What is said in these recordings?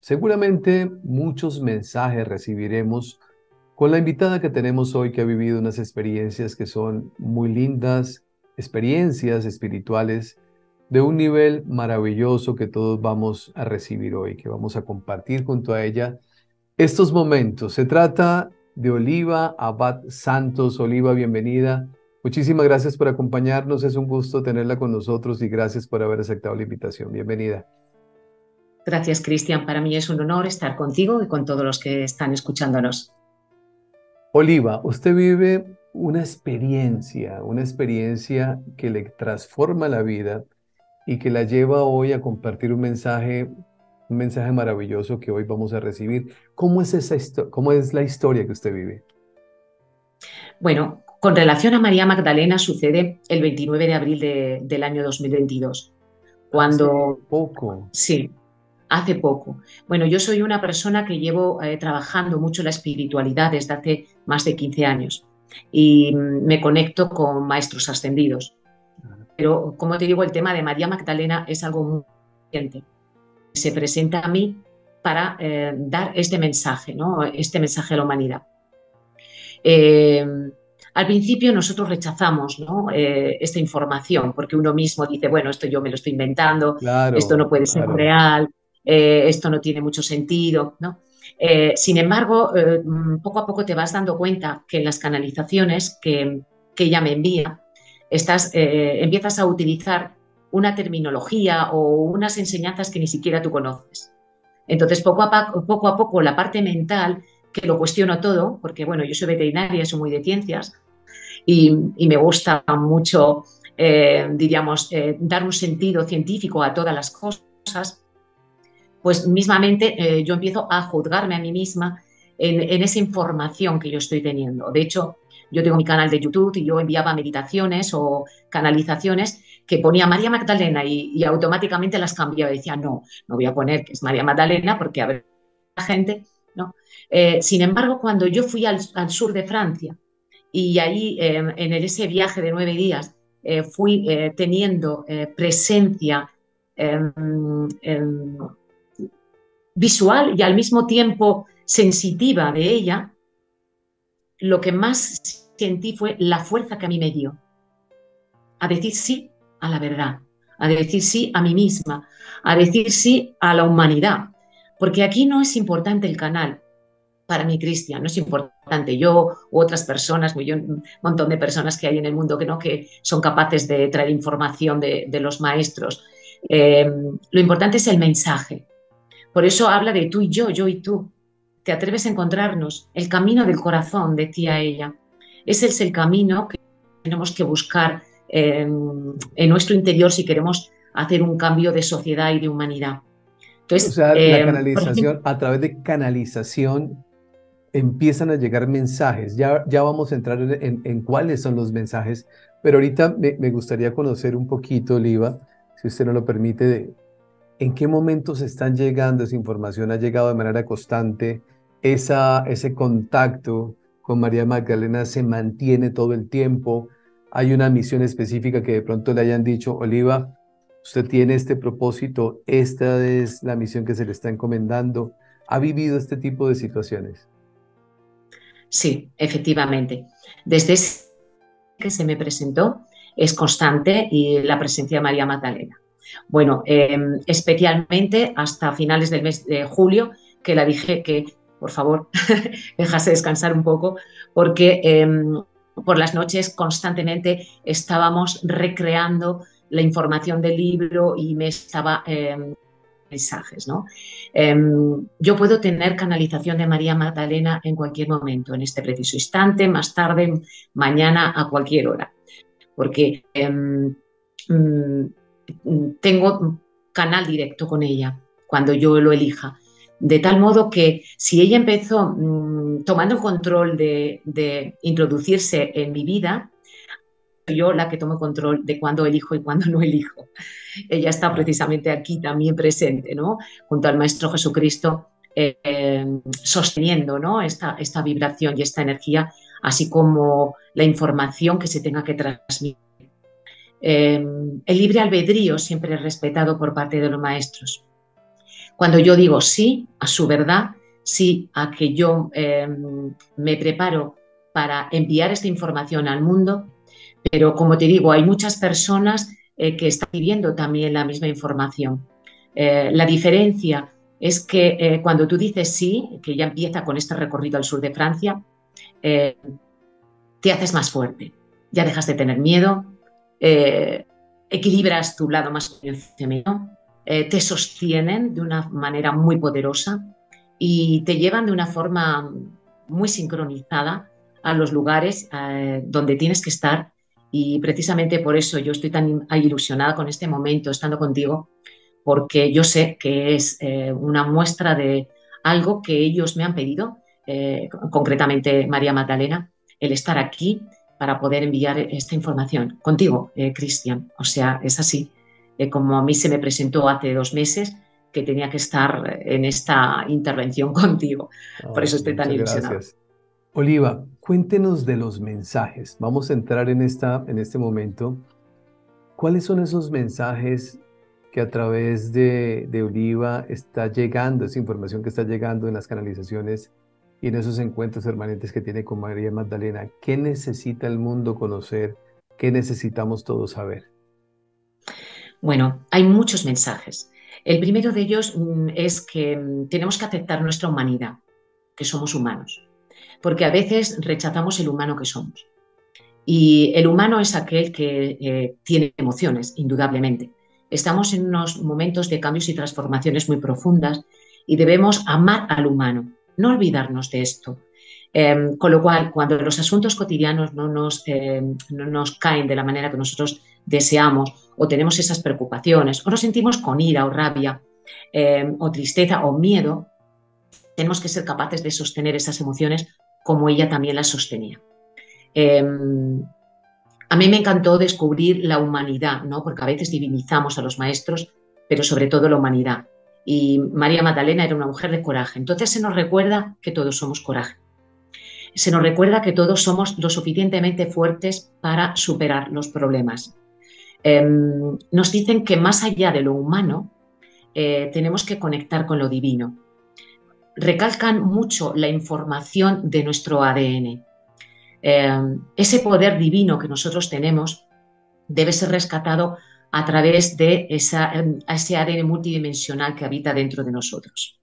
Seguramente muchos mensajes recibiremos con la invitada que tenemos hoy, que ha vivido unas experiencias que son muy lindas, experiencias espirituales de un nivel maravilloso que todos vamos a recibir hoy, que vamos a compartir junto a ella estos momentos. Se trata de Oliva Abad Santos. Oliva, bienvenida. Muchísimas gracias por acompañarnos. Es un gusto tenerla con nosotros y gracias por haber aceptado la invitación. Bienvenida. Gracias, Christian. Para mí es un honor estar contigo y con todos los que están escuchándonos. Oliva, usted vive una experiencia que le transforma la vida y que la lleva hoy a compartir un mensaje maravilloso que hoy vamos a recibir. ¿Cómo es la historia que usted vive? Bueno, con relación a María Magdalena sucede el 29 de abril del año 2022. Cuando... Hace poco. Bueno, yo soy una persona que llevo trabajando mucho la espiritualidad desde hace más de 15 años y me conecto con maestros ascendidos. Pero, como te digo, el tema de María Magdalena es algo muy importante. Se presenta a mí para dar este mensaje, ¿no? Este mensaje a la humanidad. Al principio nosotros rechazamos, ¿no? Esta información, porque uno mismo dice, bueno, esto yo me lo estoy inventando, claro, esto no puede ser real. Esto no tiene mucho sentido, ¿no? Sin embargo, poco a poco te vas dando cuenta que en las canalizaciones que ella me envía, empiezas a utilizar una terminología o unas enseñanzas que ni siquiera tú conoces. Entonces, poco a poco, la parte mental, que lo cuestiono todo, porque bueno, yo soy veterinaria, soy muy de ciencias y me gusta mucho, dar un sentido científico a todas las cosas. Pues mismamente yo empiezo a juzgarme a mí misma en esa información que yo estoy teniendo. De hecho, yo tengo mi canal de YouTube y yo enviaba meditaciones o canalizaciones que ponía María Magdalena y automáticamente las cambiaba. Decía, no voy a poner que es María Magdalena porque a ver, la gente, ¿no? Sin embargo, cuando yo fui al sur de Francia y ahí en ese viaje de 9 días fui teniendo presencia visual y al mismo tiempo sensitiva de ella, lo que más sentí fue la fuerza que a mí me dio. A decir sí a la verdad, a decir sí a mí misma, a decir sí a la humanidad. Porque aquí no es importante el canal, para mí, Christian, no es importante. Yo u otras personas, un montón de personas que hay en el mundo que son capaces de traer información de los maestros. Lo importante es el mensaje. Por eso habla de tú y yo y tú. Te atreves a encontrarnos. El camino del corazón, decía ella. Ese es el camino que tenemos que buscar en nuestro interior si queremos hacer un cambio de sociedad y de humanidad. Entonces, o sea, la canalización, a través de canalización empiezan a llegar mensajes. Ya vamos a entrar en cuáles son los mensajes, pero ahorita me gustaría conocer un poquito, Oliva, si usted nos lo permite, ¿en qué momentos están llegando esa información? ¿Ha llegado de manera constante? ¿Ese contacto con María Magdalena se mantiene todo el tiempo? ¿Hay una misión específica que de pronto le hayan dicho, Oliva, usted tiene este propósito, esta es la misión que se le está encomendando? ¿Ha vivido este tipo de situaciones? Sí, efectivamente. Desde que se me presentó es constante y la presencia de María Magdalena. Bueno, especialmente hasta finales del mes de julio, que la dije que, por favor, dejase descansar un poco, porque por las noches constantemente estábamos recreando la información del libro y me estaba... mensajes, ¿no? Yo puedo tener canalización de María Magdalena en cualquier momento, en este preciso instante, más tarde, mañana, a cualquier hora, porque... tengo canal directo con ella cuando yo lo elija, de tal modo que si ella empezó tomando el control de introducirse en mi vida, soy yo la que tomo control de cuándo elijo y cuándo no elijo. Ella está precisamente aquí también presente, ¿no? Junto al Maestro Jesucristo, sosteniendo, ¿no? esta vibración y esta energía, así como la información que se tenga que transmitir. El libre albedrío siempre es respetado por parte de los maestros. Cuando yo digo sí a su verdad, sí a que yo me preparo para enviar esta información al mundo, pero como te digo, hay muchas personas que están pidiendo también la misma información. La diferencia es que cuando tú dices sí, que ya empieza con este recorrido al sur de Francia, te haces más fuerte, ya dejas de tener miedo, equilibras tu lado masculino y femenino, te sostienen de una manera muy poderosa y te llevan de una forma muy sincronizada a los lugares donde tienes que estar, y precisamente por eso yo estoy tan ilusionada con este momento estando contigo, porque yo sé que es una muestra de algo que ellos me han pedido, concretamente María Magdalena, el estar aquí para poder enviar esta información contigo, Christian. O sea, es así. Como a mí se me presentó hace 2 meses que tenía que estar en esta intervención contigo. Por eso estoy tan ilusionada. Gracias. Oliva, cuéntenos de los mensajes. Vamos a entrar en este momento. ¿Cuáles son esos mensajes que a través de Oliva está llegando, esa información que está llegando en las canalizaciones y en esos encuentros permanentes que tiene con María Magdalena? ¿Qué necesita el mundo conocer? ¿Qué necesitamos todos saber? Bueno, hay muchos mensajes. El primero de ellos es que tenemos que aceptar nuestra humanidad, que somos humanos, porque a veces rechazamos el humano que somos. Y el humano es aquel que tiene emociones, indudablemente. Estamos en unos momentos de cambios y transformaciones muy profundas y debemos amar al humano, no olvidarnos de esto. Con lo cual, cuando los asuntos cotidianos no nos caen de la manera que nosotros deseamos, o tenemos esas preocupaciones, o nos sentimos con ira o rabia, o tristeza o miedo, tenemos que ser capaces de sostener esas emociones como ella también las sostenía. A mí me encantó descubrir la humanidad, ¿no? Porque a veces divinizamos a los maestros, pero sobre todo la humanidad. Y María Magdalena era una mujer de coraje. Entonces se nos recuerda que todos somos coraje. Se nos recuerda que todos somos lo suficientemente fuertes para superar los problemas. Nos dicen que más allá de lo humano, tenemos que conectar con lo divino. Recalcan mucho la información de nuestro ADN. Ese poder divino que nosotros tenemos debe ser rescatado a través de ese ADN multidimensional que habita dentro de nosotros.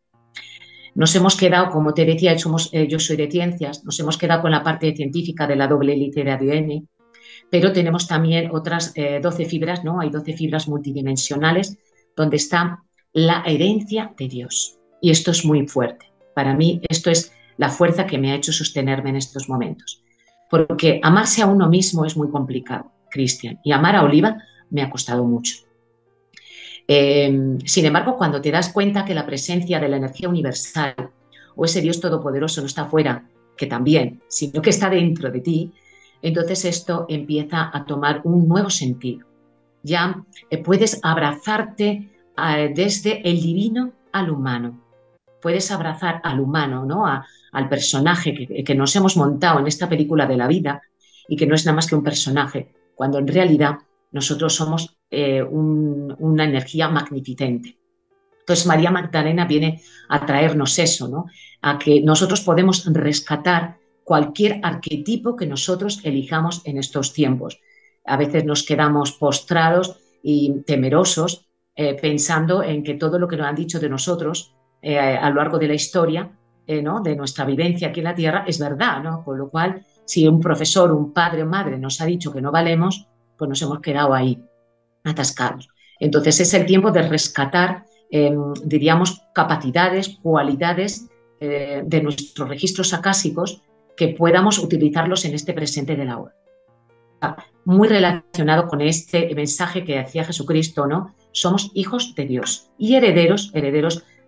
Nos hemos quedado, como te decía, yo soy de ciencias, nos hemos quedado con la parte científica de la doble hélice de ADN, pero tenemos también otras 12 fibras, ¿no? Hay 12 fibras multidimensionales donde está la herencia de Dios. Y esto es muy fuerte. Para mí esto es la fuerza que me ha hecho sostenerme en estos momentos. Porque amarse a uno mismo es muy complicado, Christian, y amar a Oliva me ha costado mucho. Sin embargo, cuando te das cuenta que la presencia de la energía universal o ese Dios todopoderoso no está fuera, que también, sino que está dentro de ti, entonces esto empieza a tomar un nuevo sentido. Ya puedes abrazarte desde el divino al humano. Puedes abrazar al humano, ¿no? Al personaje que nos hemos montado en esta película de la vida y que no es nada más que un personaje, cuando en realidad nosotros somos una energía magnificente. Entonces María Magdalena viene a traernos eso, ¿no? A que nosotros podemos rescatar cualquier arquetipo que nosotros elijamos en estos tiempos. A veces nos quedamos postrados y temerosos pensando en que todo lo que nos han dicho de nosotros a lo largo de la historia, ¿no? De nuestra vivencia aquí en la Tierra, es verdad, ¿no? Con lo cual, si un profesor, un padre o madre nos ha dicho que no valemos, pues nos hemos quedado ahí, atascados. Entonces es el tiempo de rescatar, diríamos, capacidades, cualidades de nuestros registros acásicos que podamos utilizarlos en este presente de la hora. Muy relacionado con este mensaje que hacía Jesucristo, ¿no? Somos hijos de Dios y herederos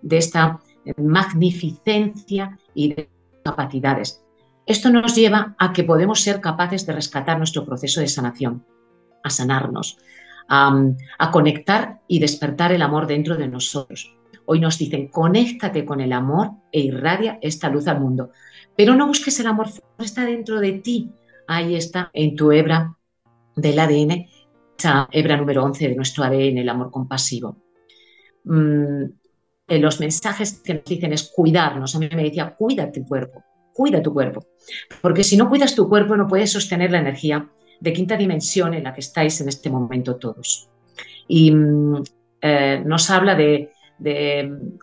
de esta magnificencia y de capacidades. Esto nos lleva a que podemos ser capaces de rescatar nuestro proceso de sanación, a sanarnos, a conectar y despertar el amor dentro de nosotros. Hoy nos dicen, conéctate con el amor e irradia esta luz al mundo. Pero no busques el amor, está dentro de ti. Ahí está, en tu hebra del ADN, esa hebra número 11 de nuestro ADN, el amor compasivo. los mensajes que nos dicen es cuidarnos. A mí me decía, cuida tu cuerpo, porque si no cuidas tu cuerpo no puedes sostener la energía de quinta dimensión en la que estáis en este momento todos. Y nos habla de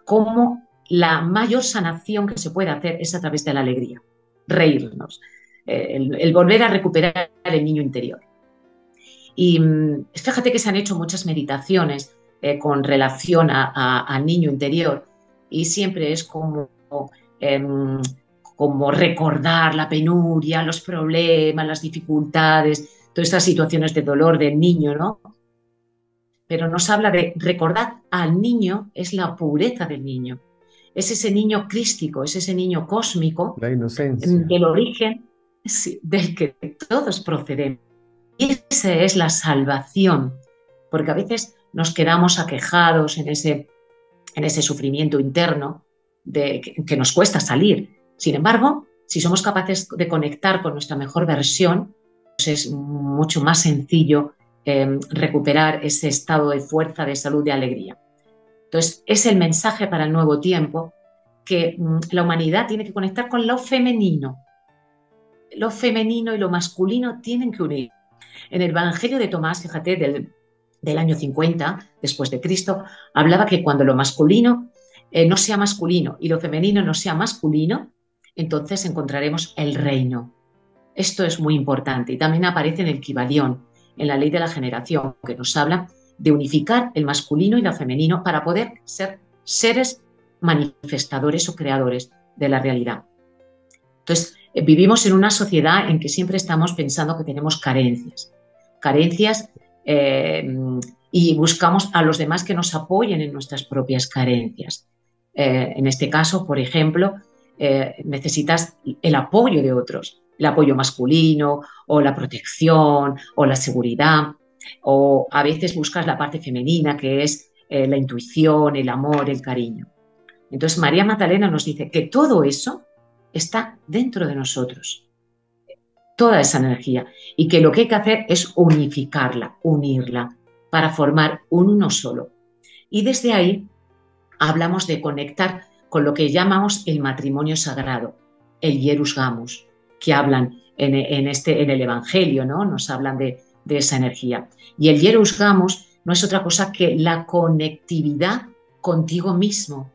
cómo la mayor sanación que se puede hacer es a través de la alegría, reírnos, el volver a recuperar el niño interior. Y fíjate que se han hecho muchas meditaciones con relación a niño interior, y siempre es como recordar la penuria, los problemas, las dificultades, todas estas situaciones de dolor del niño, ¿no? Pero nos habla de recordar al niño, es la pureza del niño, es ese niño crístico, es ese niño cósmico, la inocencia, del origen del que todos procedemos. Y esa es la salvación, porque a veces nos quedamos aquejados en ese sufrimiento interno que nos cuesta salir. Sin embargo, si somos capaces de conectar con nuestra mejor versión, pues es mucho más sencillo recuperar ese estado de fuerza, de salud, de alegría. Entonces, es el mensaje para el nuevo tiempo que la humanidad tiene que conectar con lo femenino. Lo femenino y lo masculino tienen que unir. En el Evangelio de Tomás, fíjate, del año 50 después de Cristo, hablaba que cuando lo masculino no sea masculino y lo femenino no sea masculino, entonces encontraremos el reino. Esto es muy importante, y también aparece en el Kibalión, en la ley de la generación, que nos habla de unificar el masculino y lo femenino para poder ser seres manifestadores o creadores de la realidad. Entonces, vivimos en una sociedad en que siempre estamos pensando que tenemos carencias y buscamos a los demás que nos apoyen en nuestras propias carencias. En este caso, por ejemplo, necesitas el apoyo de otros, el apoyo masculino o la protección o la seguridad, o a veces buscas la parte femenina, que es la intuición, el amor, el cariño. Entonces, María Magdalena nos dice que todo eso está dentro de nosotros, toda esa energía, y que lo que hay que hacer es unificarla, unirla, para formar un uno solo. Y desde ahí hablamos de conectar con lo que llamamos el matrimonio sagrado, el Hierus Gamos, que hablan en el Evangelio, ¿no? Nos hablan de esa energía. Y el Hierus Gamos no es otra cosa que la conectividad contigo mismo,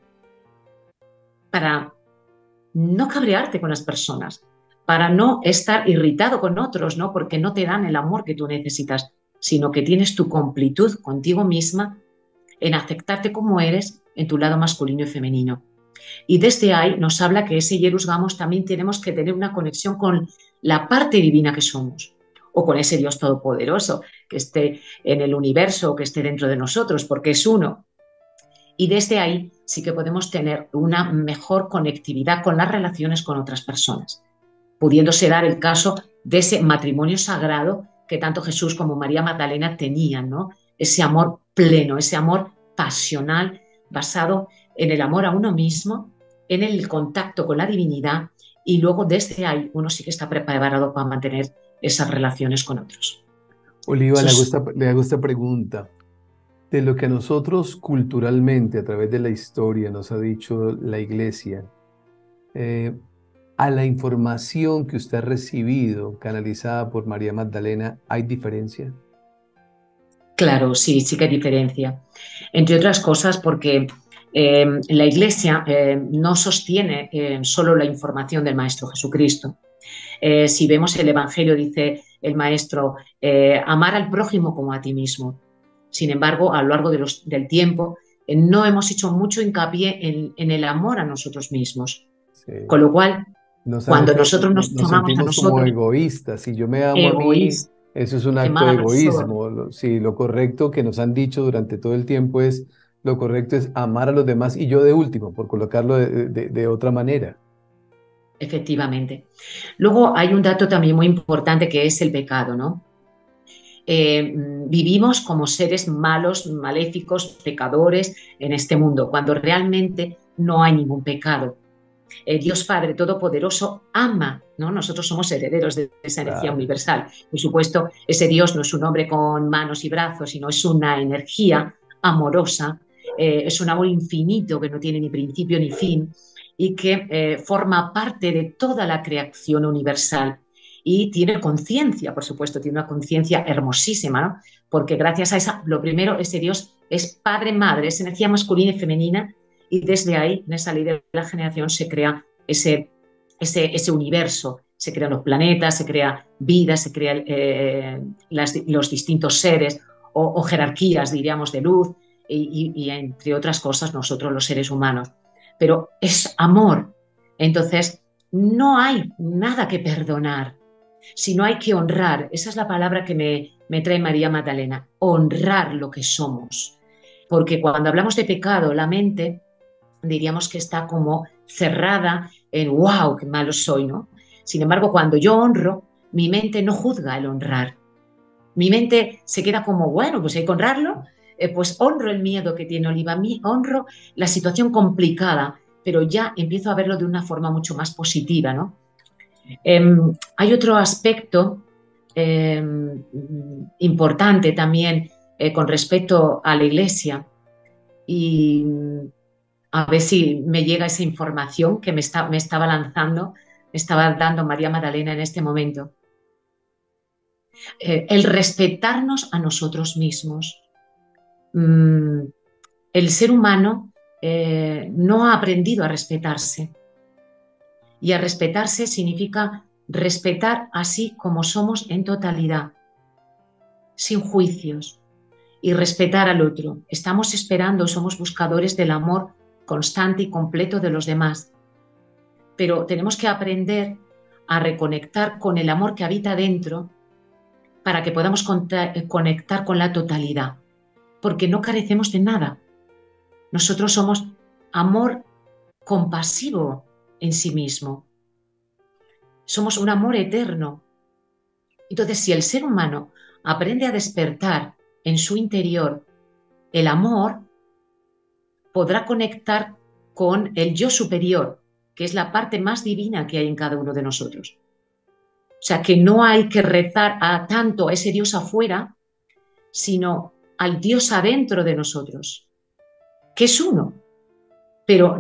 para no cabrearte con las personas, para no estar irritado con otros, ¿no? Porque no te dan el amor que tú necesitas, sino que tienes tu completud contigo misma en aceptarte como eres en tu lado masculino y femenino. Y desde ahí nos habla que ese Hierus Gamos también tenemos que tener una conexión con la parte divina que somos, o con ese Dios todopoderoso que esté en el universo, que esté dentro de nosotros, porque es uno. Y desde ahí sí que podemos tener una mejor conectividad con las relaciones con otras personas, pudiéndose dar el caso de ese matrimonio sagrado que tanto Jesús como María Magdalena tenían, ¿no? Ese amor pleno, ese amor pasional, basado en el amor a uno mismo, en el contacto con la divinidad, y luego desde ahí uno sí que está preparado para mantener esas relaciones con otros. Oliva, le hago esta pregunta. De lo que a nosotros culturalmente, a través de la historia, nos ha dicho la Iglesia, a la información que usted ha recibido, canalizada por María Magdalena, ¿hay diferencia? Claro, sí, sí que hay diferencia. Entre otras cosas porque la Iglesia no sostiene solo la información del Maestro Jesucristo. Si vemos el Evangelio, dice el Maestro, amar al prójimo como a ti mismo. Sin embargo, a lo largo del tiempo, no hemos hecho mucho hincapié en el amor a nosotros mismos. Sí. Con lo cual, cuando nosotros nos amamos a nosotros... como egoístas. Si yo me amo a mí, eso es un acto de egoísmo. Sí, lo correcto que nos han dicho durante todo el tiempo es, lo correcto es amar a los demás, y yo de último, por colocarlo de otra manera. Efectivamente. Luego hay un dato también muy importante, que es el pecado, ¿no? Vivimos como seres malos, maléficos, pecadores en este mundo, cuando realmente no hay ningún pecado. Dios Padre Todopoderoso ama, ¿no? Nosotros somos herederos de esa energía universal. Por supuesto, ese Dios no es un hombre con manos y brazos, sino es una energía amorosa es un amor infinito que no tiene ni principio ni fin y que forma parte de toda la creación universal. Y tiene conciencia, por supuesto, tiene una conciencia hermosísima, ¿no? Porque gracias a esa, lo primero, ese Dios es padre-madre, es energía masculina y femenina, y desde ahí, en esa ley de la generación, se crea ese universo, se crean los planetas, se crea vida, se crean los distintos seres o jerarquías, diríamos, de luz, y entre otras cosas, nosotros los seres humanos. Pero es amor, entonces no hay nada que perdonar, sino hay que honrar. Esa es la palabra que me trae María Magdalena, honrar lo que somos. Porque cuando hablamos de pecado, la mente diríamos que está como cerrada en ¡wow, qué malo soy!, ¿no? Sin embargo, cuando yo honro, mi mente no juzga el honrar. Mi mente se queda como, bueno, pues hay que honrarlo, pues honro el miedo que tiene Oliva, honro la situación complicada, pero ya empiezo a verlo de una forma mucho más positiva, ¿no? Hay otro aspecto importante también con respecto a la Iglesia, y a ver si me llega esa información que me estaba dando María Magdalena en este momento. El respetarnos a nosotros mismos. El ser humano no ha aprendido a respetarse. Y a respetarse significa respetar así como somos en totalidad, sin juicios, y respetar al otro. Estamos esperando, somos buscadores del amor constante y completo de los demás. Pero tenemos que aprender a reconectar con el amor que habita dentro para que podamos conectar con la totalidad, porque no carecemos de nada. Nosotros somos amor compasivo en sí mismo. Somos un amor eterno. Entonces, si el ser humano aprende a despertar en su interior el amor, podrá conectar con el yo superior, que es la parte más divina que hay en cada uno de nosotros. O sea, que no hay que rezar tanto a ese Dios afuera, sino al Dios adentro de nosotros, que es uno. Pero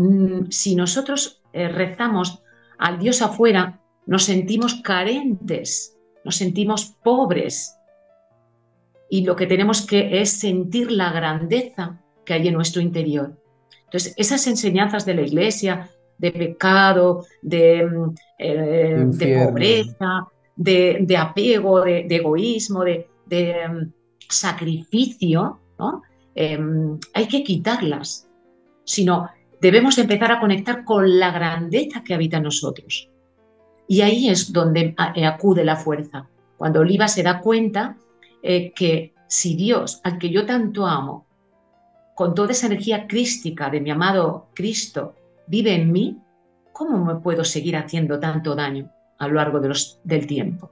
si nosotros rezamos al Dios afuera, nos sentimos carentes, nos sentimos pobres. Y lo que tenemos que es sentir la grandeza que hay en nuestro interior. Entonces, esas enseñanzas de la Iglesia, de pecado, de pobreza, de apego, de egoísmo, de sacrificio, ¿no? Hay que quitarlas, sino debemos de empezar a conectar con la grandeza que habita en nosotros. Y ahí es donde acude la fuerza, cuando Oliva se da cuenta que si Dios, al que yo tanto amo, con toda esa energía crística de mi amado Cristo, vive en mí, ¿cómo me puedo seguir haciendo tanto daño a lo largo del tiempo?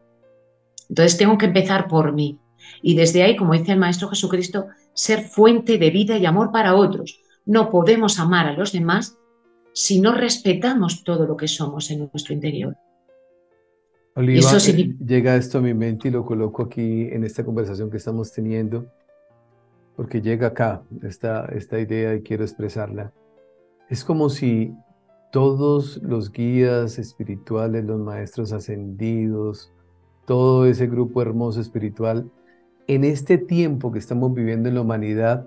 Entonces tengo que empezar por mí. Y desde ahí, como dice el Maestro Jesucristo, ser fuente de vida y amor para otros. No podemos amar a los demás si no respetamos todo lo que somos en nuestro interior. Oliva, eso sí, llega esto a mi mente y lo coloco aquí en esta conversación que estamos teniendo, porque llega acá esta idea y quiero expresarla. Es como si todos los guías espirituales, los maestros ascendidos, todo ese grupo hermoso espiritual, en este tiempo que estamos viviendo en la humanidad,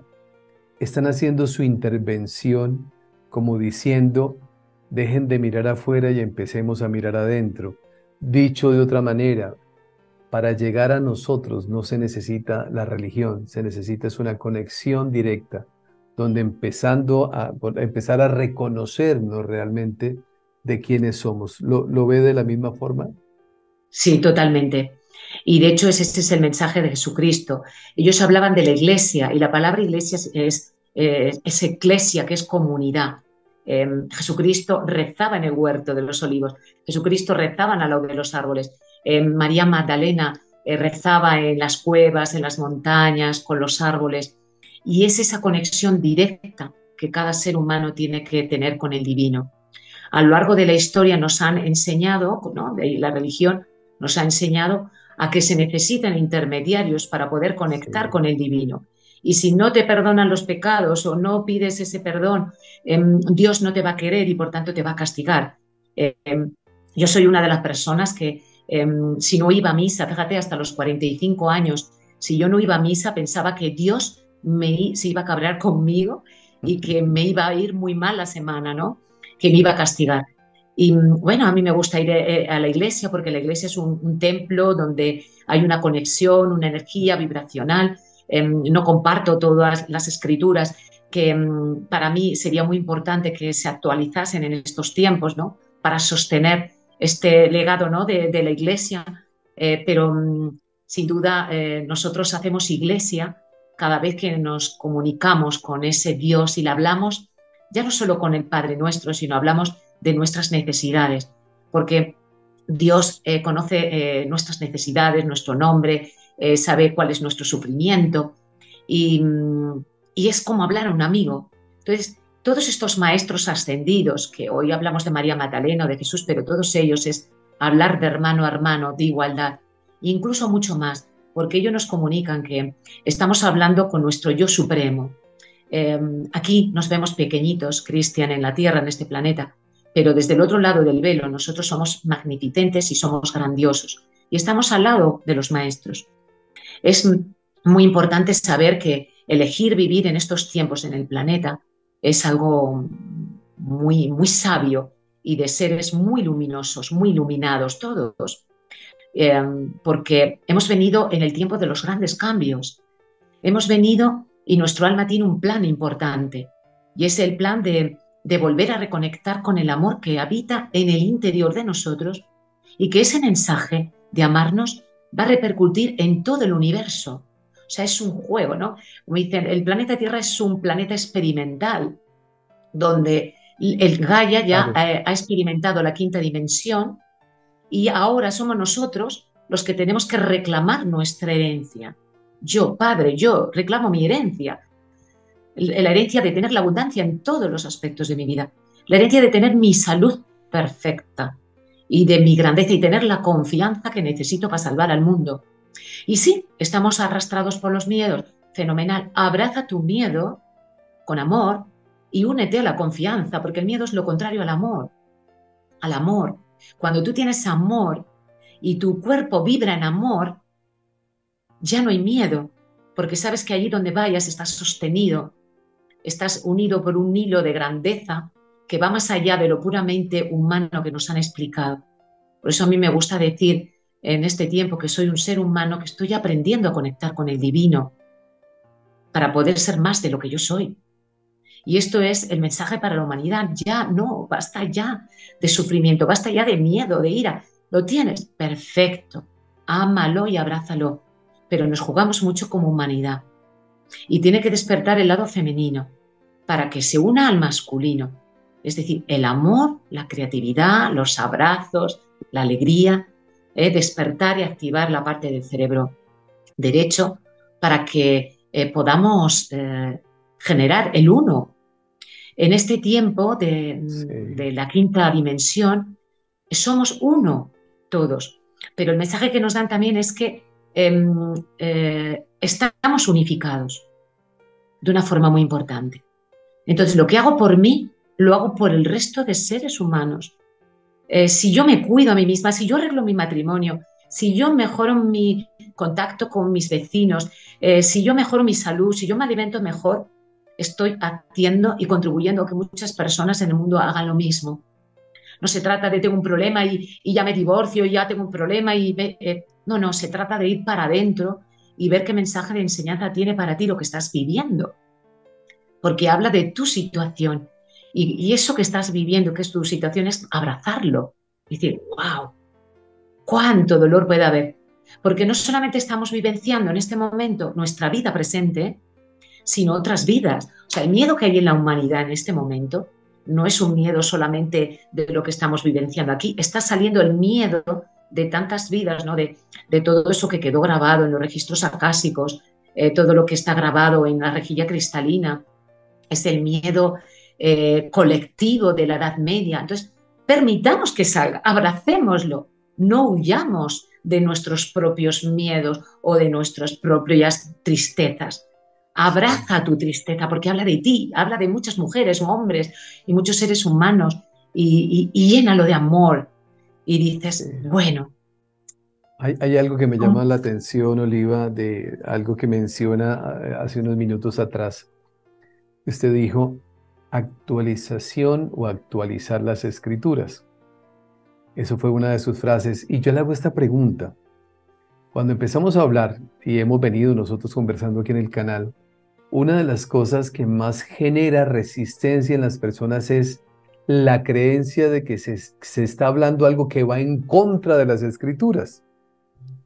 están haciendo su intervención como diciendo, dejen de mirar afuera y empecemos a mirar adentro. Dicho de otra manera, para llegar a nosotros no se necesita la religión, se necesita es una conexión directa, donde empezar a reconocernos realmente de quiénes somos. ¿Lo ve de la misma forma? Sí, totalmente. Y de hecho ese es el mensaje de Jesucristo. Ellos hablaban de la iglesia, y la palabra iglesia es eclesia, que es comunidad. Jesucristo rezaba en el huerto de los olivos, Jesucristo rezaba al lado de los árboles, María Magdalena rezaba en las cuevas, en las montañas, con los árboles, y es esa conexión directa que cada ser humano tiene que tener con el divino. A lo largo de la historia nos han enseñado, ¿no? La religión nos ha enseñado a que se necesitan intermediarios para poder conectar con el divino. Y si no te perdonan los pecados o no pides ese perdón, Dios no te va a querer y por tanto te va a castigar. Yo soy una de las personas que si no iba a misa, fíjate, hasta los 45 años, si yo no iba a misa pensaba que Dios se iba a cabrear conmigo y que me iba a ir muy mal la semana, ¿no? Que me iba a castigar. Y bueno, a mí me gusta ir a la iglesia porque la iglesia es un templo donde hay una conexión, una energía vibracional. No comparto todas las escrituras que para mí sería muy importante que se actualizasen en estos tiempos, ¿no? Para sostener este legado, ¿no? de la iglesia, pero sin duda nosotros hacemos iglesia cada vez que nos comunicamos con ese Dios y le hablamos, ya no solo con el Padre Nuestro, sino hablamos de nuestras necesidades, porque Dios conoce nuestras necesidades, nuestro nombre, sabe cuál es nuestro sufrimiento y es como hablar a un amigo. Entonces, todos estos maestros ascendidos, que hoy hablamos de María Magdalena o de Jesús, pero todos ellos es hablar de hermano a hermano, de igualdad, e incluso mucho más, porque ellos nos comunican que estamos hablando con nuestro yo supremo. Aquí nos vemos pequeñitos, Christian, en la Tierra, en este planeta, pero desde el otro lado del velo nosotros somos magnificentes y somos grandiosos y estamos al lado de los maestros. Es muy importante saber que elegir vivir en estos tiempos en el planeta es algo muy, muy sabio y de seres muy luminosos, muy iluminados todos, porque hemos venido en el tiempo de los grandes cambios. Hemos venido y nuestro alma tiene un plan importante y es el plan de volver a reconectar con el amor que habita en el interior de nosotros y que ese mensaje de amarnos va a repercutir en todo el universo. O sea, es un juego, ¿no? Como dicen, el planeta Tierra es un planeta experimental donde el Gaia ya ha experimentado la quinta dimensión y ahora somos nosotros los que tenemos que reclamar nuestra herencia. Yo, Padre, yo reclamo mi herencia. La herencia de tener la abundancia en todos los aspectos de mi vida, la herencia de tener mi salud perfecta y de mi grandeza y tener la confianza que necesito para salvar al mundo. Y sí, estamos arrastrados por los miedos, fenomenal, abraza tu miedo con amor y únete a la confianza, porque el miedo es lo contrario al amor, Cuando tú tienes amor y tu cuerpo vibra en amor, ya no hay miedo, porque sabes que allí donde vayas estás sostenido, estás unido por un hilo de grandeza que va más allá de lo puramente humano que nos han explicado. Por eso a mí me gusta decir en este tiempo que soy un ser humano, que estoy aprendiendo a conectar con el divino para poder ser más de lo que yo soy. Y esto es el mensaje para la humanidad. Ya no, basta ya de sufrimiento, basta ya de miedo, de ira. Lo tienes, perfecto, ámalo y abrázalo. Pero nos jugamos mucho como humanidad y tiene que despertar el lado femenino para que se una al masculino, es decir, el amor, la creatividad, los abrazos, la alegría, despertar y activar la parte del cerebro derecho para que podamos generar el uno. En este tiempo de la quinta dimensión somos uno todos, pero el mensaje que nos dan también es que estamos unificados de una forma muy importante. Entonces, lo que hago por mí lo hago por el resto de seres humanos. Si yo me cuido a mí misma, si yo arreglo mi matrimonio, si yo mejoro mi contacto con mis vecinos, si yo mejoro mi salud, si yo me alimento mejor, estoy haciendo y contribuyendo a que muchas personas en el mundo hagan lo mismo. No se trata de tengo un problema y ya me divorcio, y ya tengo un problema y no, se trata de ir para adentro y ver qué mensaje de enseñanza tiene para ti lo que estás viviendo. Porque habla de tu situación y eso que estás viviendo, que es tu situación, es abrazarlo. Y decir, wow, cuánto dolor puede haber. Porque no solamente estamos vivenciando en este momento nuestra vida presente, sino otras vidas. O sea, el miedo que hay en la humanidad en este momento no es un miedo solamente de lo que estamos vivenciando aquí. Está saliendo el miedo de tantas vidas, ¿no? De todo eso que quedó grabado en los registros acásicos, todo lo que está grabado en la rejilla cristalina. Es el miedo colectivo de la Edad Media. Entonces, permitamos que salga, abracémoslo. No huyamos de nuestros propios miedos o de nuestras propias tristezas. Abraza tu tristeza, porque habla de ti, habla de muchas mujeres, hombres y muchos seres humanos, y llénalo de amor. Y dices, bueno. Hay algo que me llama la atención, Oliva, de algo que menciona hace unos minutos atrás. Usted dijo actualización o actualizar las escrituras. Eso fue una de sus frases. Y yo le hago esta pregunta. Cuando empezamos a hablar, y hemos venido nosotros conversando aquí en el canal, una de las cosas que más genera resistencia en las personas es la creencia de que se está hablando algo que va en contra de las escrituras,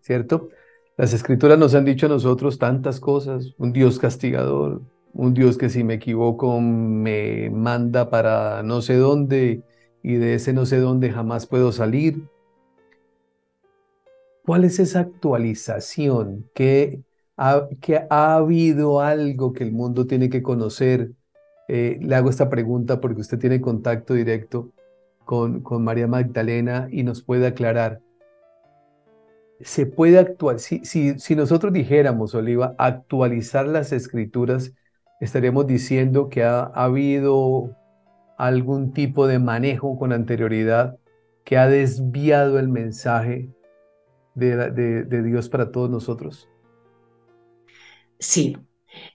¿cierto? Las escrituras nos han dicho a nosotros tantas cosas, un Dios castigador, un Dios que si me equivoco me manda para no sé dónde, y de ese no sé dónde jamás puedo salir. ¿Cuál es esa actualización? ¿Que ha habido algo que el mundo tiene que conocer? Le hago esta pregunta porque usted tiene contacto directo con María Magdalena y nos puede aclarar. ¿Se puede actualizar? Si nosotros dijéramos, Oliva, actualizar las escrituras, estaríamos diciendo que ha habido algún tipo de manejo con anterioridad que ha desviado el mensaje de Dios para todos nosotros. Sí.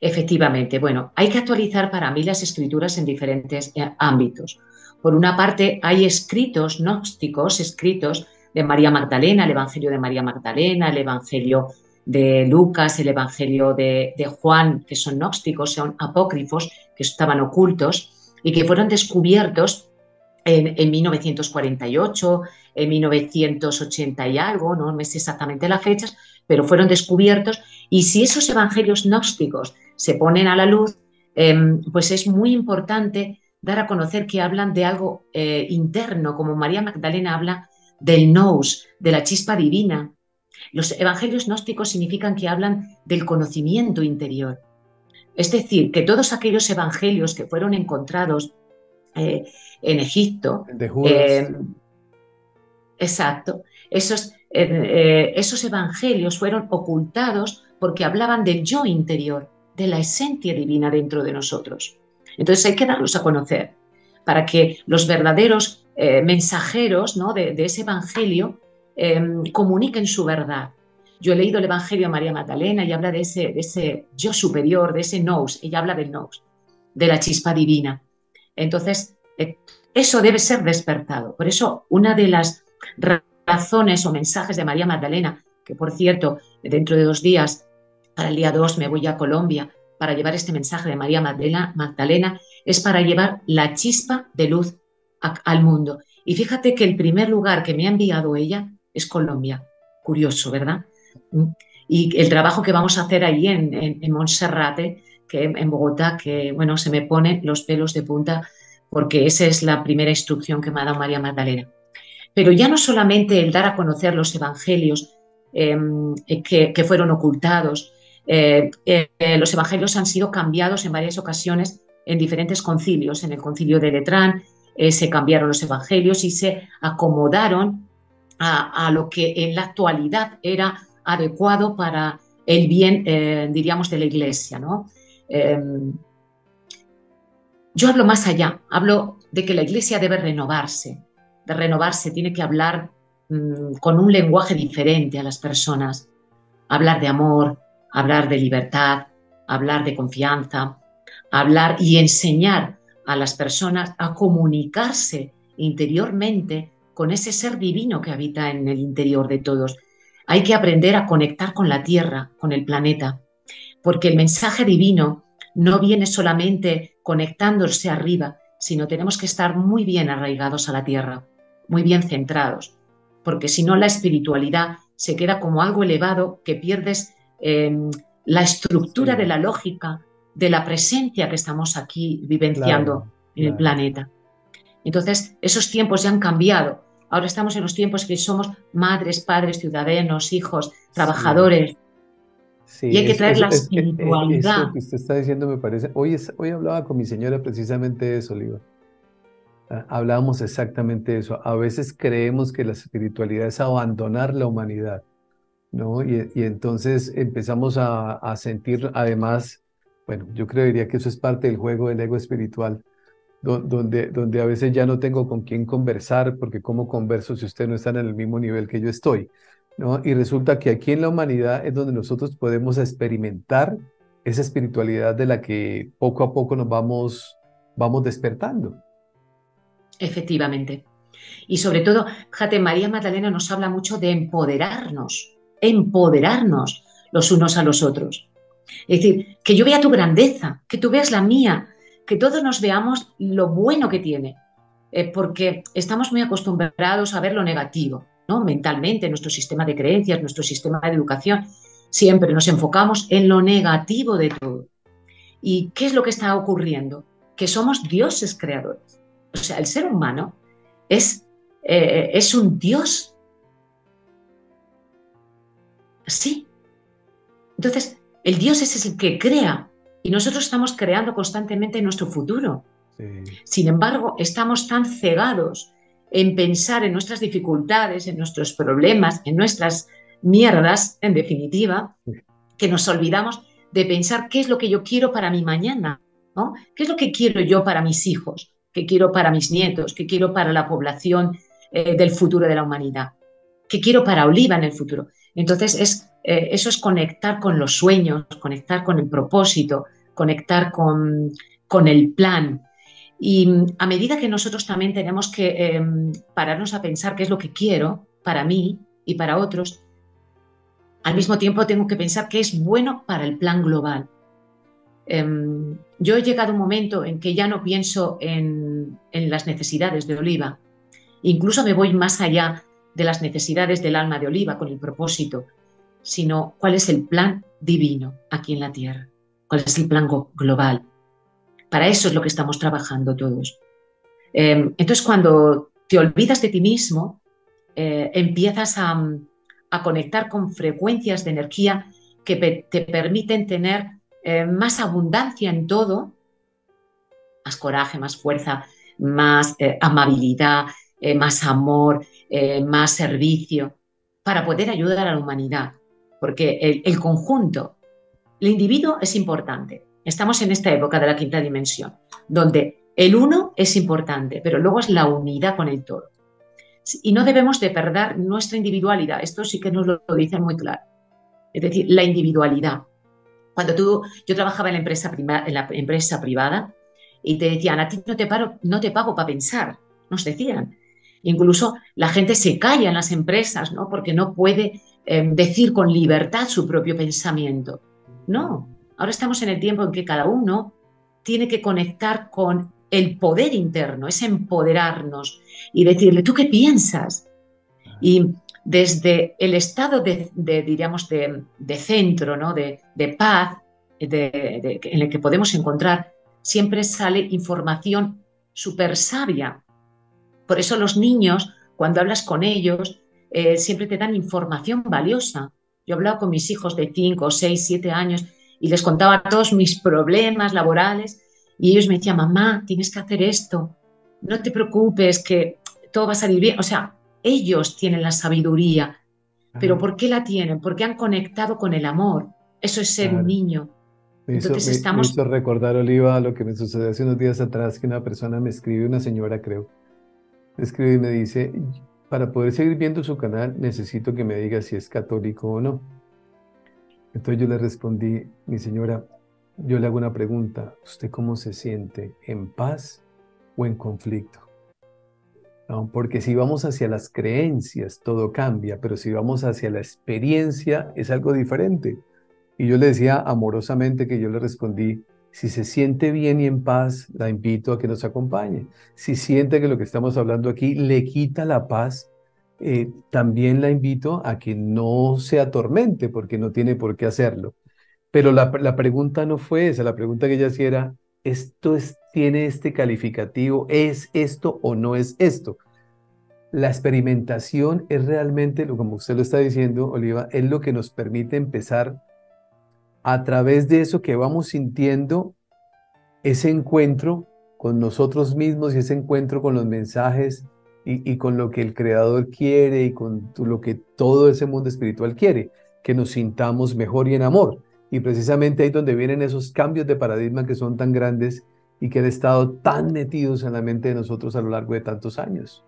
Efectivamente, bueno, hay que actualizar para mí las escrituras en diferentes ámbitos. Por una parte, hay escritos gnósticos, escritos de María Magdalena, el Evangelio de María Magdalena, el Evangelio de Lucas, el Evangelio de Juan, que son gnósticos, son apócrifos, que estaban ocultos y que fueron descubiertos en 1948, en 1980 y algo, no me sé exactamente las fechas, pero fueron descubiertos. Y si esos evangelios gnósticos se ponen a la luz, pues es muy importante dar a conocer que hablan de algo interno, como María Magdalena habla del nous, de la chispa divina. Los evangelios gnósticos significan que hablan del conocimiento interior. Es decir, que todos aquellos evangelios que fueron encontrados en Egipto... De Judas. Exacto. Esos evangelios fueron ocultados porque hablaban del yo interior, de la esencia divina dentro de nosotros. Entonces hay que darlos a conocer para que los verdaderos mensajeros, ¿no?, de ese evangelio comuniquen su verdad. Yo he leído el Evangelio de María Magdalena y habla de ese yo superior, de ese nous, ella habla del nous, de la chispa divina. Entonces eso debe ser despertado. Por eso una de las razones o mensajes de María Magdalena, que por cierto, dentro de 2 días, para el día 2 me voy a Colombia para llevar este mensaje de María Magdalena, es para llevar la chispa de luz al mundo. Y fíjate que el primer lugar que me ha enviado ella es Colombia. Curioso, ¿verdad? Y el trabajo que vamos a hacer ahí en Monserrate, que en Bogotá, que bueno, se me ponen los pelos de punta porque esa es la primera instrucción que me ha dado María Magdalena. Pero ya no solamente el dar a conocer los evangelios que fueron ocultados, los evangelios han sido cambiados en varias ocasiones en diferentes concilios. En el Concilio de Letrán se cambiaron los evangelios y se acomodaron a lo que en la actualidad era adecuado para el bien, diríamos, de la Iglesia, ¿no? Yo hablo más allá, hablo de que la Iglesia debe renovarse. De renovarse, tiene que hablar con un lenguaje diferente a las personas, hablar de amor, hablar de libertad, hablar de confianza, hablar y enseñar a las personas a comunicarse interiormente con ese ser divino que habita en el interior de todos. Hay que aprender a conectar con la tierra, con el planeta, porque el mensaje divino no viene solamente conectándose arriba, sino tenemos que estar muy bien arraigados a la tierra, muy bien centrados, porque si no la espiritualidad se queda como algo elevado que pierdes la estructura de la lógica, de la presencia que estamos aquí vivenciando en el planeta. Entonces, esos tiempos ya han cambiado. Ahora estamos en los tiempos que somos madres, padres, ciudadanos, hijos, trabajadores. Sí, y hay que traer la espiritualidad. Eso que usted está diciendo me parece... Hoy hablaba con mi señora precisamente de eso, Oliva. Hablábamos exactamente de eso. A veces creemos que la espiritualidad es abandonar la humanidad, ¿no? Y entonces empezamos a sentir, además, Bueno, yo creería que eso es parte del juego del ego espiritual, donde a veces ya no tengo con quién conversar, porque ¿cómo converso si ustedes no están en el mismo nivel que yo estoy? ¿No? Y resulta que aquí en la humanidad es donde nosotros podemos experimentar esa espiritualidad de la que poco a poco nos vamos despertando. Efectivamente. Y sobre todo, fíjate, María Magdalena nos habla mucho de empoderarnos los unos a los otros. Es decir, que yo vea tu grandeza, que tú veas la mía, que todos nos veamos lo bueno que tiene, porque estamos muy acostumbrados a ver lo negativo, ¿no? Mentalmente, nuestro sistema de creencias, nuestro sistema de educación, siempre nos enfocamos en lo negativo de todo. ¿Y qué es lo que está ocurriendo? Que somos dioses creadores. O sea, el ser humano es un dios. Sí. Entonces, el dios es el que crea y nosotros estamos creando constantemente nuestro futuro. Sí. Sin embargo, estamos tan cegados en pensar en nuestras dificultades, en nuestros problemas, en nuestras mierdas, en definitiva, que nos olvidamos de pensar qué es lo que yo quiero para mi mañana, ¿no? ¿Qué es lo que quiero yo para mis hijos? ¿Qué quiero para mis nietos? ¿Qué quiero para la población del futuro de la humanidad? ¿Qué quiero para Oliva en el futuro? Entonces, eso es conectar con los sueños, conectar con el propósito, conectar con el plan. Y a medida que nosotros también tenemos que pararnos a pensar qué es lo que quiero para mí y para otros, al mismo tiempo tengo que pensar qué es bueno para el plan global. Yo he llegado a un momento en que ya no pienso en las necesidades de Oliva. Incluso me voy más allá de las necesidades del alma de Oliva con el propósito, sino cuál es el plan divino aquí en la Tierra, cuál es el plan global. Para eso es lo que estamos trabajando todos. Entonces, cuando te olvidas de ti mismo, empiezas a conectar con frecuencias de energía que te permiten tener más abundancia en todo, más coraje, más fuerza, más amabilidad, más amor, más servicio, para poder ayudar a la humanidad. Porque el conjunto, el individuo es importante. Estamos en esta época de la quinta dimensión, donde el uno es importante, pero luego es la unidad con el todo. Y no debemos de perder nuestra individualidad. Esto sí que nos lo dicen muy claro. Es decir, la individualidad. Cuando yo trabajaba en la empresa privada y te decían, a ti no te pago para pensar, nos decían. Incluso la gente se calla en las empresas, ¿no? Porque no puede decir con libertad su propio pensamiento. No, ahora estamos en el tiempo en que cada uno tiene que conectar con el poder interno, es empoderarnos y decirle, ¿tú qué piensas? Y desde el estado de centro, ¿no? de paz en el que podemos encontrar, siempre sale información súper sabia. Por eso los niños, cuando hablas con ellos, siempre te dan información valiosa. Yo hablaba con mis hijos de 5, 6, 7 años y les contaba todos mis problemas laborales y ellos me decían, mamá, tienes que hacer esto, no te preocupes, que todo va a salir bien. O sea, ellos tienen la sabiduría. Ajá. Pero ¿por qué la tienen? Porque han conectado con el amor. Eso es ser un niño. Me hizo recordar, Oliva, lo que me sucedió hace unos días atrás, que una persona me escribe, una señora creo, escribe y me dice, para poder seguir viendo su canal necesito que me diga si es católico o no. Entonces yo le respondí, mi señora, yo le hago una pregunta, ¿usted cómo se siente? ¿En paz o en conflicto? No, porque si vamos hacia las creencias todo cambia, pero si vamos hacia la experiencia es algo diferente. Y yo le decía amorosamente que yo le respondí, si se siente bien y en paz, la invito a que nos acompañe. Si siente que lo que estamos hablando aquí le quita la paz, también la invito a que no se atormente, porque no tiene por qué hacerlo. Pero la pregunta no fue esa, la pregunta que ella hacía era, ¿tiene este calificativo? ¿Es esto o no es esto? La experimentación es realmente, como usted lo está diciendo, Oliva, es lo que nos permite empezar a través de eso que vamos sintiendo, ese encuentro con nosotros mismos y ese encuentro con los mensajes y con lo que el Creador quiere y con lo que todo ese mundo espiritual quiere, que nos sintamos mejor y en amor. Y precisamente ahí es donde vienen esos cambios de paradigma que son tan grandes y que han estado tan metidos en la mente de nosotros a lo largo de tantos años.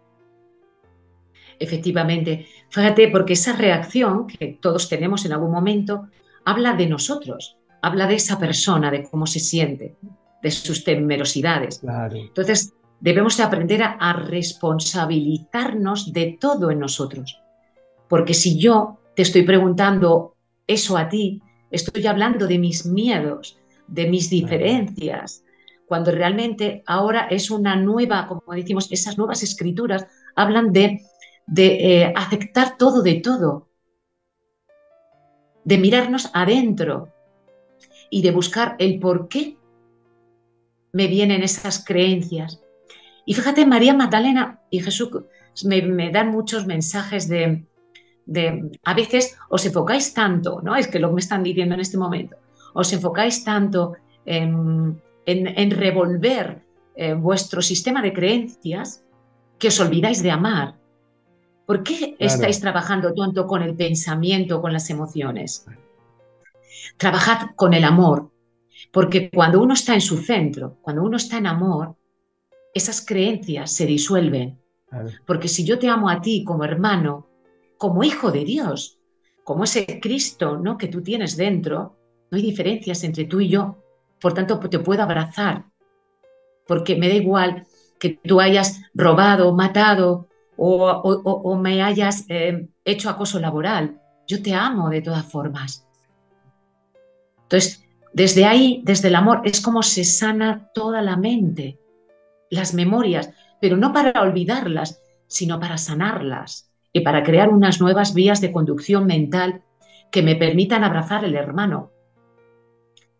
Efectivamente, fíjate, porque esa reacción que todos tenemos en algún momento habla de nosotros, habla de esa persona, de cómo se siente, de sus temerosidades. Claro. Entonces, debemos aprender a responsabilizarnos de todo en nosotros. Porque si yo te estoy preguntando eso a ti, estoy hablando de mis miedos, de mis diferencias, cuando realmente ahora es una nueva, como decimos, esas nuevas escrituras hablan de aceptar todo de todo, de mirarnos adentro y de buscar el por qué me vienen esas creencias. Y fíjate, María Magdalena y Jesús me dan muchos mensajes de a veces os enfocáis tanto, ¿no? Es que lo que me están diciendo en este momento, os enfocáis tanto en revolver vuestro sistema de creencias que os olvidáis de amar. ¿Por qué estáis trabajando tanto con el pensamiento, con las emociones? Trabajad con el amor, porque cuando uno está en su centro, cuando uno está en amor, esas creencias se disuelven. Porque si yo te amo a ti como hermano, como hijo de Dios, como ese Cristo, ¿no?, que tú tienes dentro, no hay diferencias entre tú y yo. Por tanto, te puedo abrazar, porque me da igual que tú hayas robado, matado o me hayas hecho acoso laboral. Yo te amo de todas formas. Entonces, desde ahí, desde el amor, es como se sana toda la mente, las memorias, pero no para olvidarlas, sino para sanarlas y para crear unas nuevas vías de conducción mental que me permitan abrazar al hermano.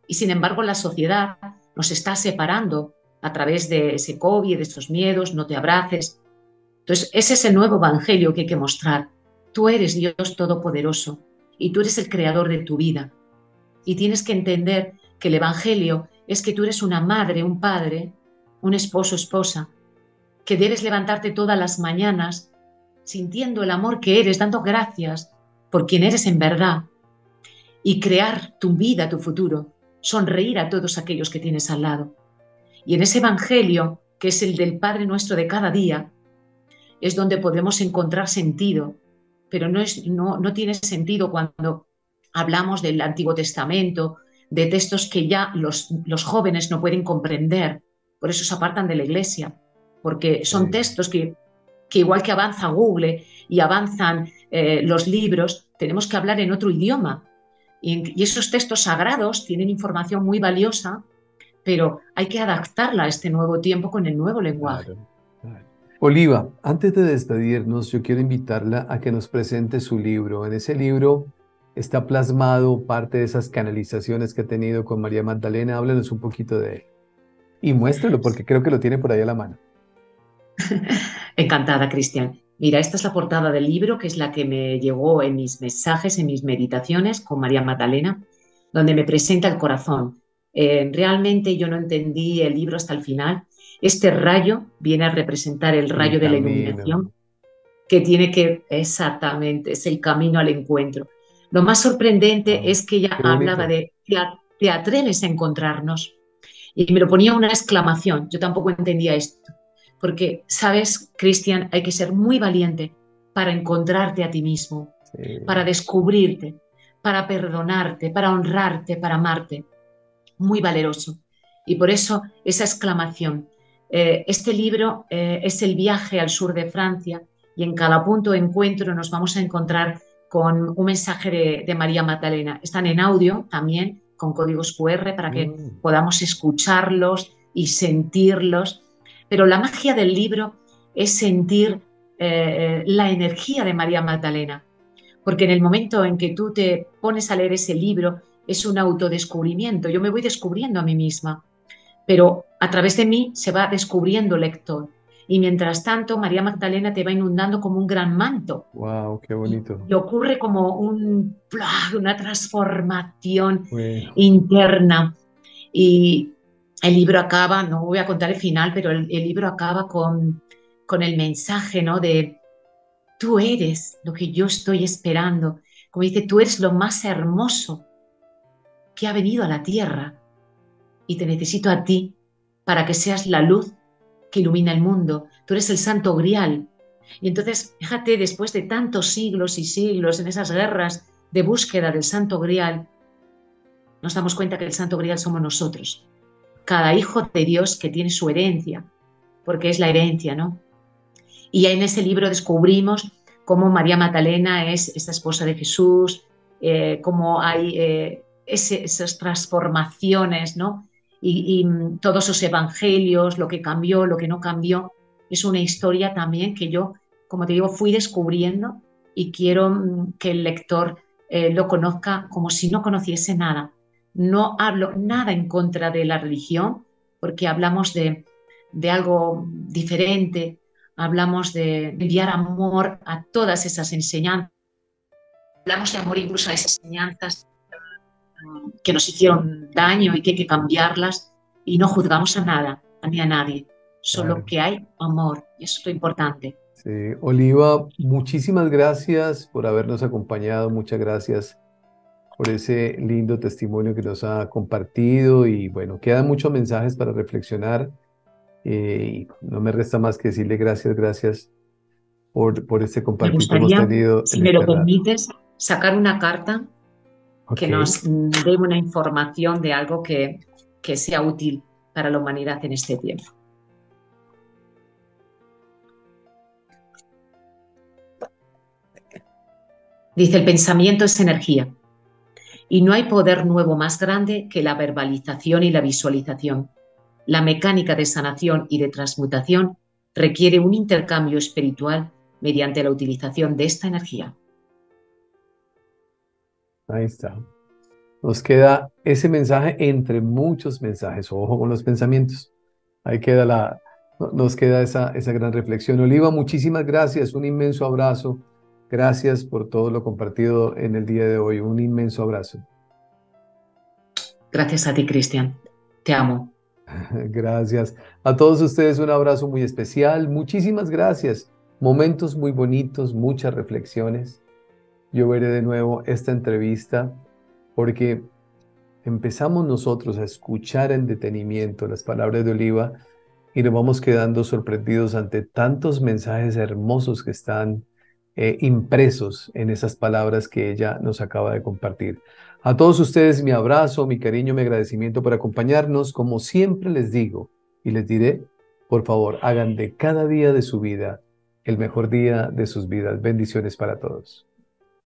Y sin embargo, la sociedad nos está separando a través de ese COVID, de esos miedos, no te abraces. Entonces, ese es el nuevo evangelio que hay que mostrar. Tú eres Dios Todopoderoso y tú eres el creador de tu vida. Y tienes que entender que el evangelio es que tú eres una madre, un padre, un esposo, esposa, que debes levantarte todas las mañanas sintiendo el amor que eres, dando gracias por quien eres en verdad y crear tu vida, tu futuro, sonreír a todos aquellos que tienes al lado. Y en ese evangelio, que es el del Padre Nuestro de cada día, es donde podemos encontrar sentido, pero no tiene sentido cuando hablamos del Antiguo Testamento, de textos que ya los jóvenes no pueden comprender, por eso se apartan de la iglesia, porque son textos que igual que avanza Google y avanzan los libros, tenemos que hablar en otro idioma. Y esos textos sagrados tienen información muy valiosa, pero hay que adaptarla a este nuevo tiempo con el nuevo lenguaje. Claro, claro. Oliva, antes de despedirnos, yo quiero invitarla a que nos presente su libro. En ese libro está plasmado parte de esas canalizaciones que ha tenido con María Magdalena. Háblanos un poquito de él y muéstralo, porque creo que lo tiene por ahí a la mano. Encantada, Christian. Mira, esta es la portada del libro, que es la que me llegó en mis mensajes, en mis meditaciones con María Magdalena, donde me presenta el corazón. Realmente yo no entendí el libro hasta el final. Este rayo viene a representar el rayo de la iluminación, que tiene que, exactamente, es el camino al encuentro. Lo más sorprendente es que ella hablaba de, te atreves a encontrarnos. Y me lo ponía una exclamación, yo tampoco entendía esto. Porque, ¿sabes, Christian? Hay que ser muy valiente para encontrarte a ti mismo, para descubrirte, para perdonarte, para honrarte, para amarte. Muy valeroso. Y por eso esa exclamación. Este libro es el viaje al sur de Francia y en cada punto de encuentro nos vamos a encontrar con un mensaje de María Magdalena. Están en audio también, con códigos QR, para que podamos escucharlos y sentirlos. Pero la magia del libro es sentir la energía de María Magdalena, porque en el momento en que tú te pones a leer ese libro es un autodescubrimiento. Yo me voy descubriendo a mí misma, pero a través de mí se va descubriendo el lector. Y mientras tanto, María Magdalena te va inundando como un gran manto. ¡Wow! ¡Qué bonito! Y ocurre como una transformación interna. Y el libro acaba, no voy a contar el final, pero el libro acaba con el mensaje, ¿no?, de tú eres lo que yo estoy esperando. Como dice, tú eres lo más hermoso que ha venido a la tierra, y te necesito a ti para que seas la luz que ilumina el mundo. Tú eres el santo grial. Y entonces, fíjate, después de tantos siglos y siglos en esas guerras de búsqueda del santo grial, nos damos cuenta que el santo grial somos nosotros. Cada hijo de Dios que tiene su herencia, porque es la herencia, ¿no? Y en ese libro descubrimos cómo María Magdalena es esta esposa de Jesús, cómo hay esas transformaciones, ¿no? Y todos esos evangelios, lo que cambió, lo que no cambió. Es una historia también que yo, como te digo, fui descubriendo y quiero que el lector lo conozca como si no conociese nada. No hablo nada en contra de la religión, porque hablamos de algo diferente, hablamos de enviar amor a todas esas enseñanzas, hablamos de amor incluso a esas enseñanzas que nos hicieron daño y que hay que cambiarlas, y no juzgamos a nada, ni a nadie. Solo claro. Que hay amor, y eso es lo importante. Sí. Oliva, muchísimas gracias por habernos acompañado, muchas gracias por ese lindo testimonio que nos ha compartido, y bueno, quedan muchos mensajes para reflexionar, y no me resta más que decirle gracias por este compartir que hemos tenido. Si me lo permites, sacar una carta que nos dé una información de algo que sea útil para la humanidad en este tiempo. Dice, el pensamiento es energía, y no hay poder nuevo más grande que la verbalización y la visualización. La mecánica de sanación y de transmutación requiere un intercambio espiritual mediante la utilización de esta energía. Ahí está. Nos queda ese mensaje entre muchos mensajes. Ojo con los pensamientos. Ahí queda nos queda esa gran reflexión. Oliva, muchísimas gracias. Un inmenso abrazo. Gracias por todo lo compartido en el día de hoy. Un inmenso abrazo. Gracias a ti, Cristian. Te amo. Gracias. A todos ustedes un abrazo muy especial. Muchísimas gracias. Momentos muy bonitos, muchas reflexiones. Yo veré de nuevo esta entrevista porque empezamos nosotros a escuchar en detenimiento las palabras de Oliva y nos vamos quedando sorprendidos ante tantos mensajes hermosos que están impresos en esas palabras que ella nos acaba de compartir. A todos ustedes mi abrazo, mi cariño, mi agradecimiento por acompañarnos. Como siempre les digo y les diré, por favor, hagan de cada día de su vida el mejor día de sus vidas. Bendiciones para todos.